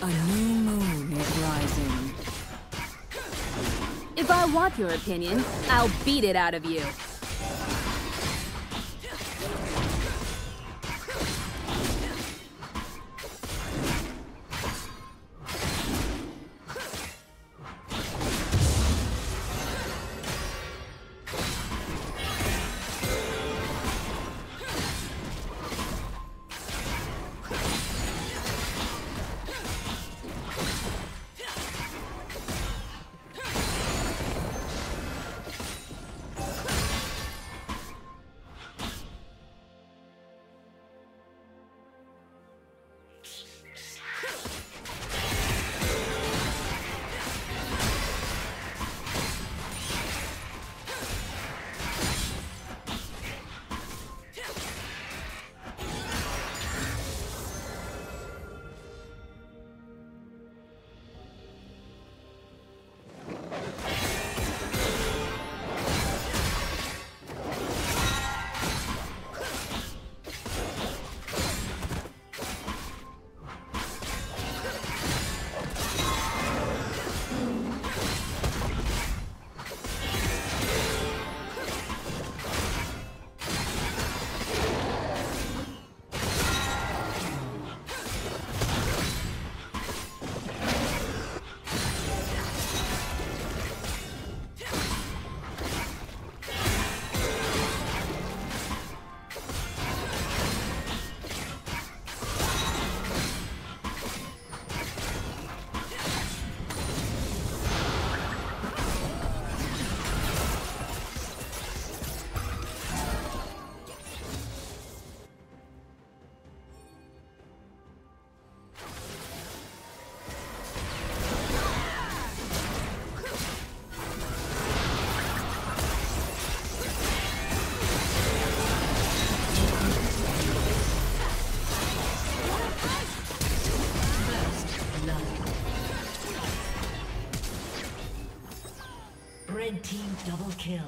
A new moon is rising. If I want your opinion, I'll beat it out of you. Red team double kill.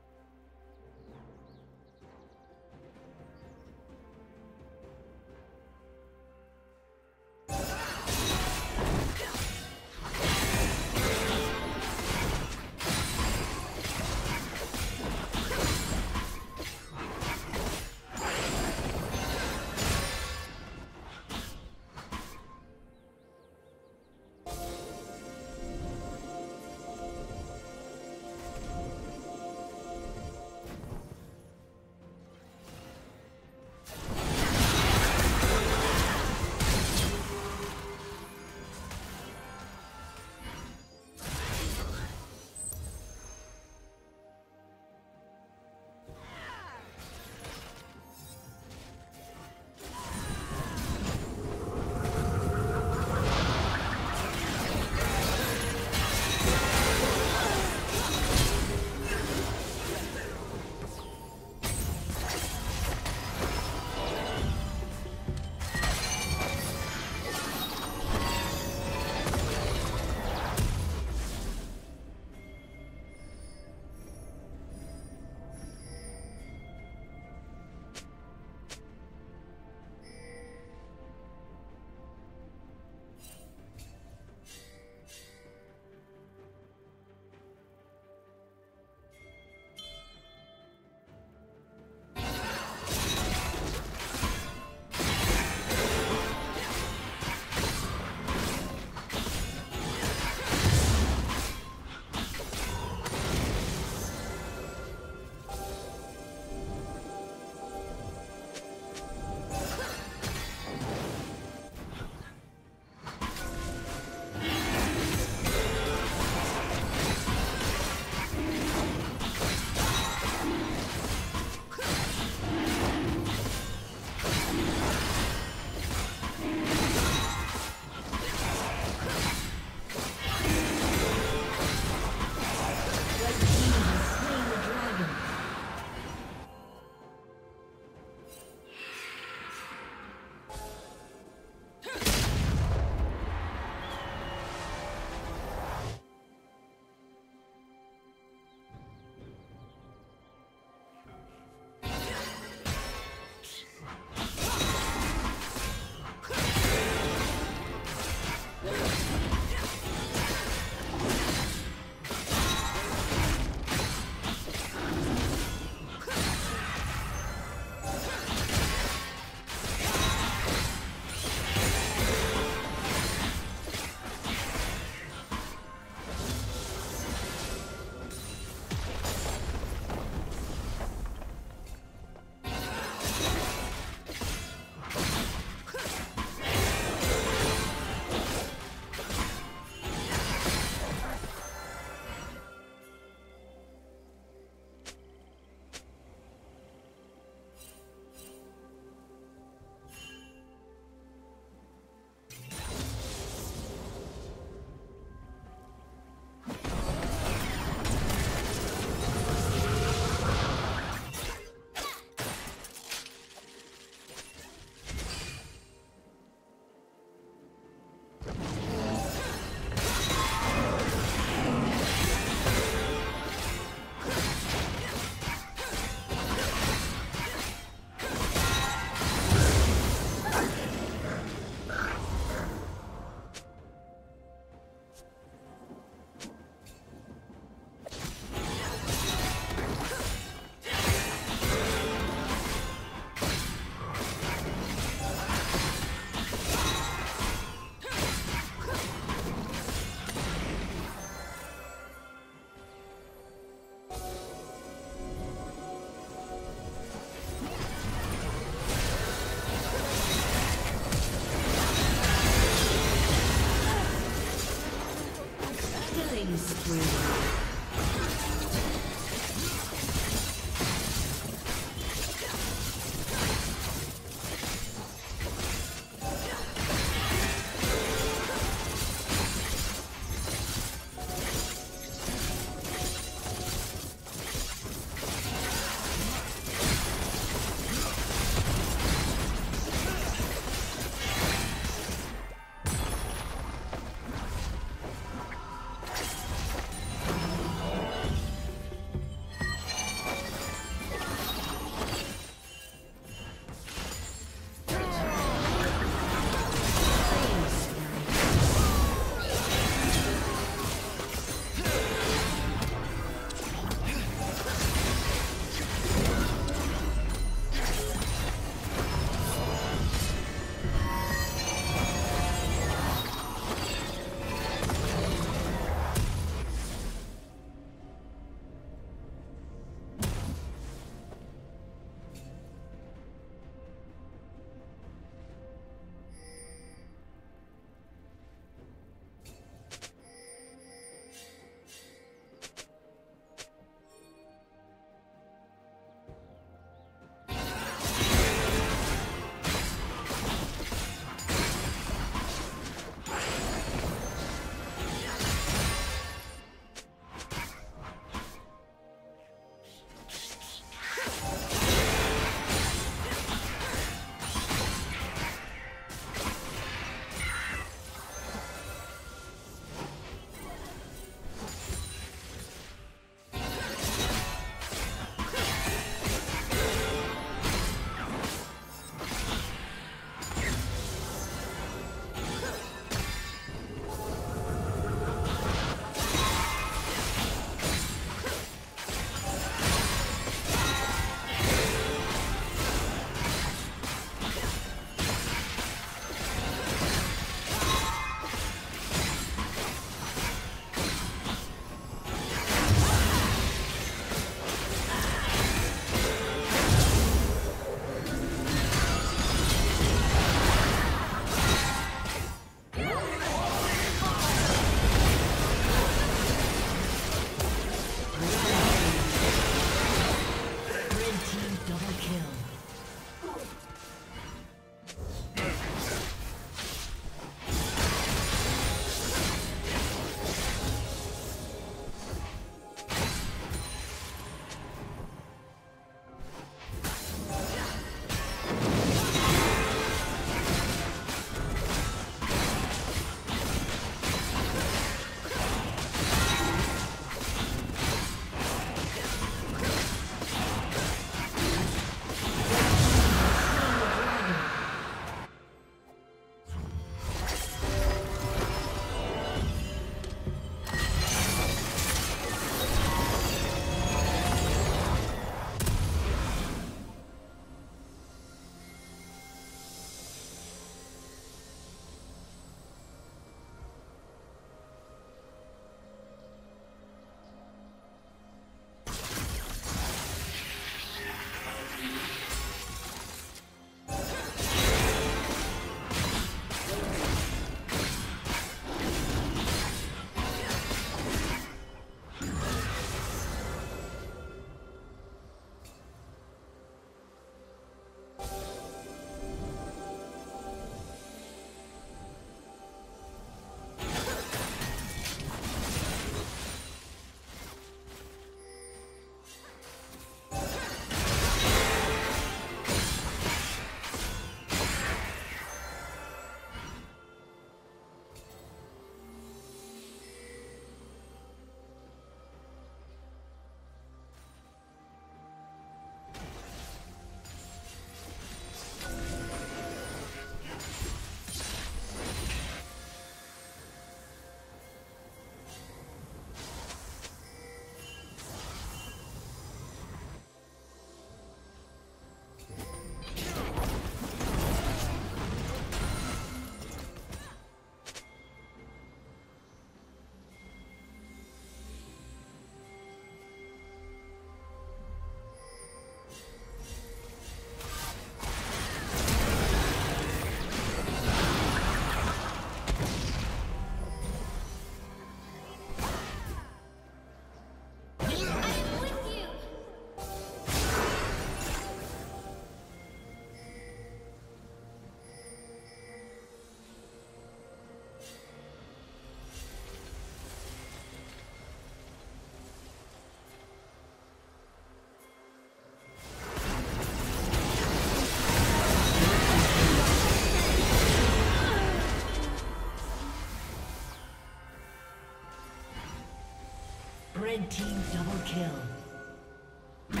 Red team double kill.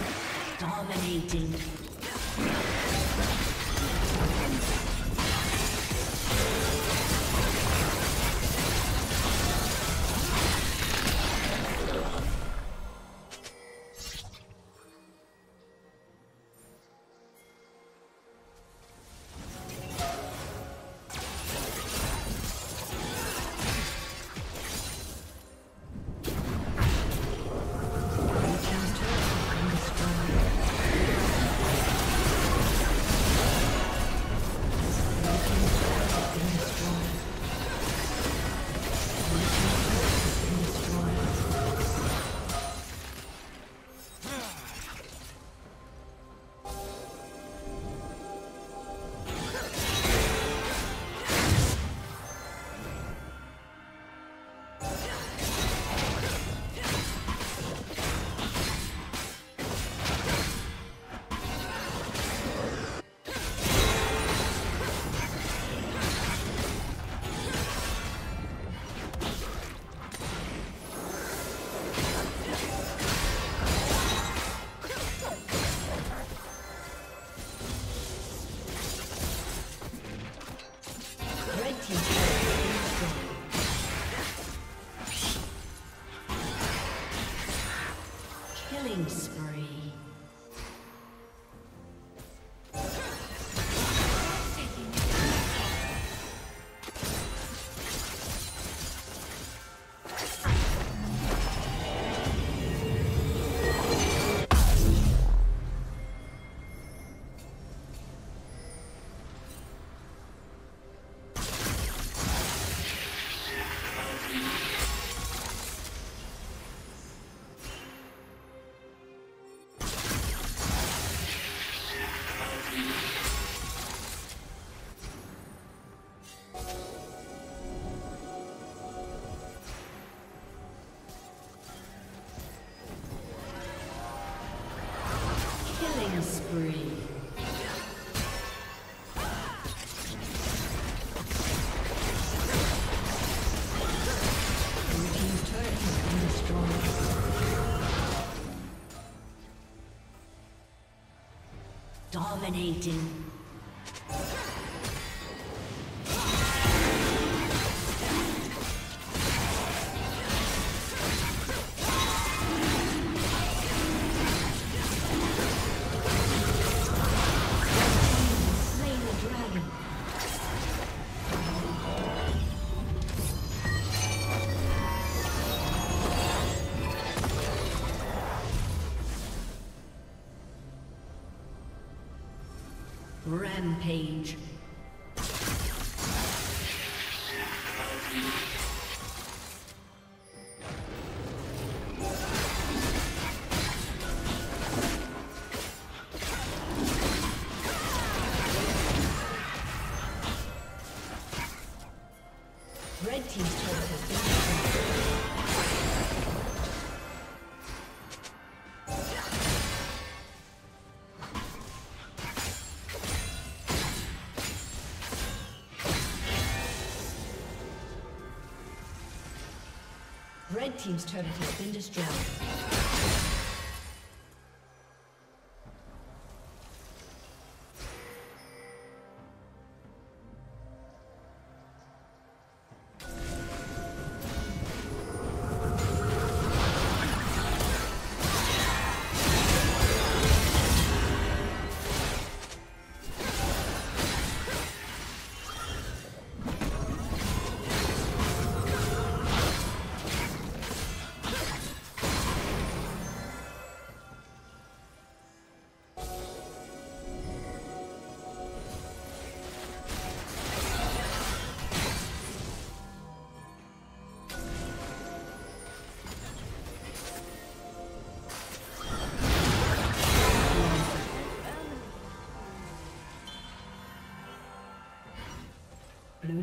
Dominating. Spree. Dominating. Rampage. Red team's turret has been Red team's turret has been destroyed. Blue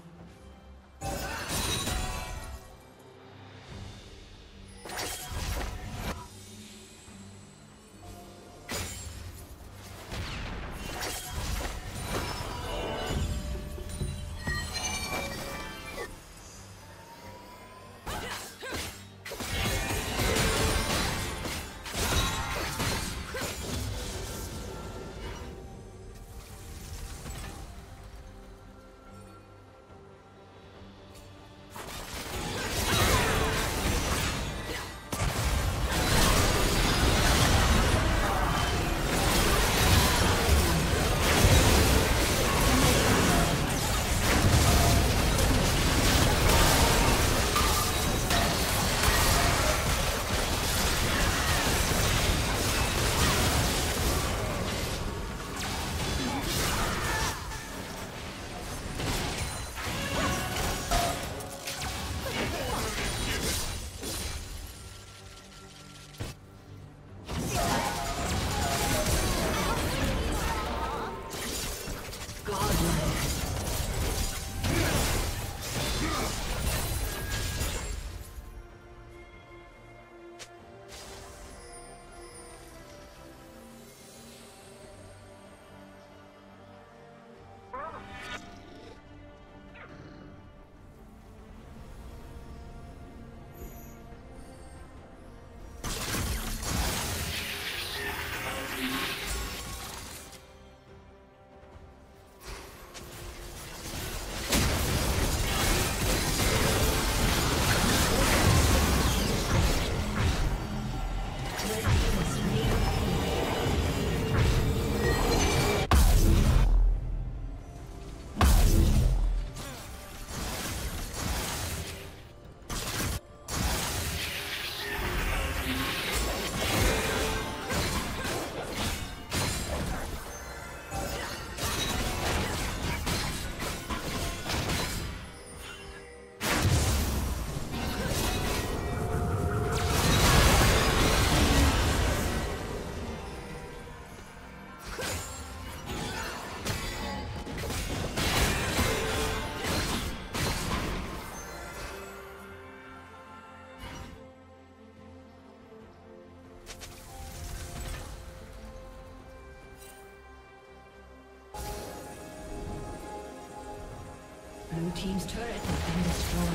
Blue team's turret has been destroyed.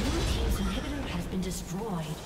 Blue team's inhibitor has been destroyed.